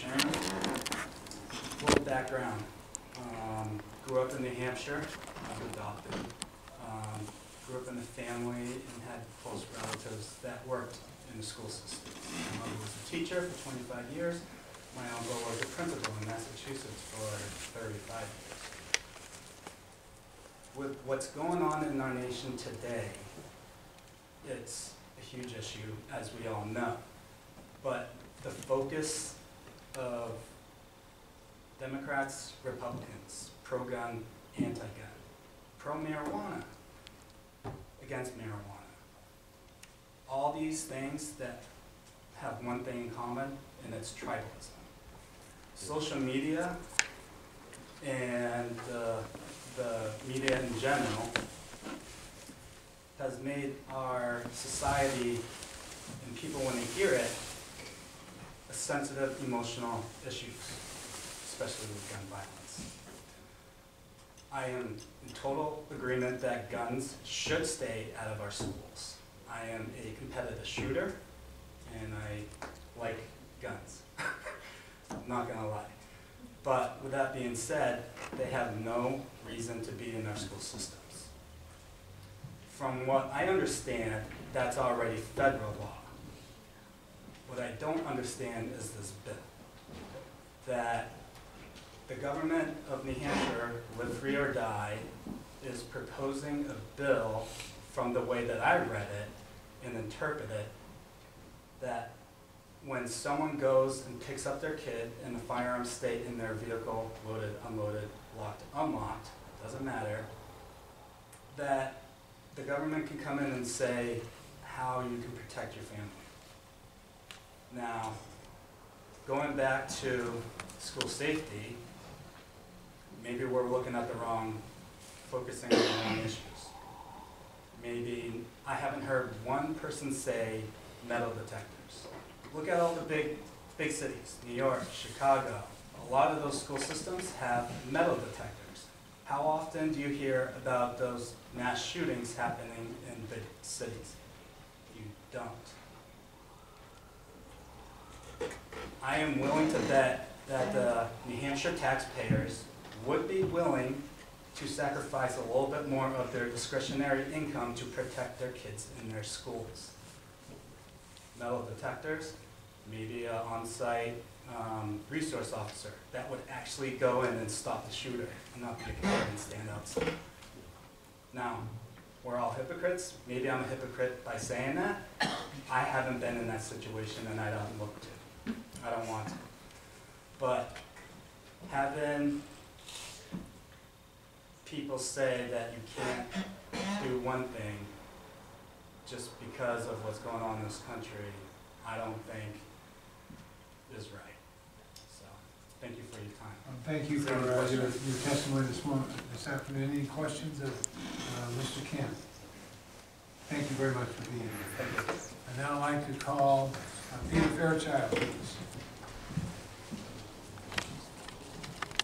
Sharon. A little background. Grew up in New Hampshire. I was adopted. Grew up in a family and had close relatives that worked in the school system. My mother was a teacher for 25 years. My uncle was a principal in Massachusetts for 35 years. With what's going on in our nation today, it's a huge issue, as we all know. But the focus of Democrats, Republicans, pro-gun, anti-gun, pro-marijuana, against marijuana. All these things that have one thing in common, and it's tribalism. Social media and the media in general has made our society and people, when they hear it, a sensitive emotional issues, especially with gun violence. I am in total agreement that guns should stay out of our schools. I am a competitive shooter, and I like guns. I'm not gonna lie. But with that being said, they have no reason to be in our school systems. From what I understand, that's already federal law. What I don't understand is this bill, that the government of New Hampshire, live free or die, is proposing a bill, from the way that I read it and interpret it, that when someone goes and picks up their kid in a firearm state in their vehicle, loaded, unloaded, locked, unlocked, doesn't matter, that the government can come in and say how you can protect your family. Now, going back to school safety, maybe we're looking at the wrong, focusing on the wrong issues. Maybe, I haven't heard one person say metal detectors. Look at all the big cities, New York, Chicago. A lot of those school systems have metal detectors. How often do you hear about those mass shootings happening in big cities? You don't. I am willing to bet that the New Hampshire taxpayers would be willing to sacrifice a little bit more of their discretionary income to protect their kids in their schools. Metal detectors, maybe an on-site resource officer that would actually go in and stop the shooter and not make and stand outside. Now, we're all hypocrites. Maybe I'm a hypocrite by saying that. I haven't been in that situation and I don't look to. I don't want to. But having people say that you can't do one thing just because of what's going on in this country, I don't think is right. So, thank you for your time. Thank you for your testimony this afternoon. Any questions of Mr. Kim? Thank you very much for being here. I'd now like to call Peter Fairchild, please.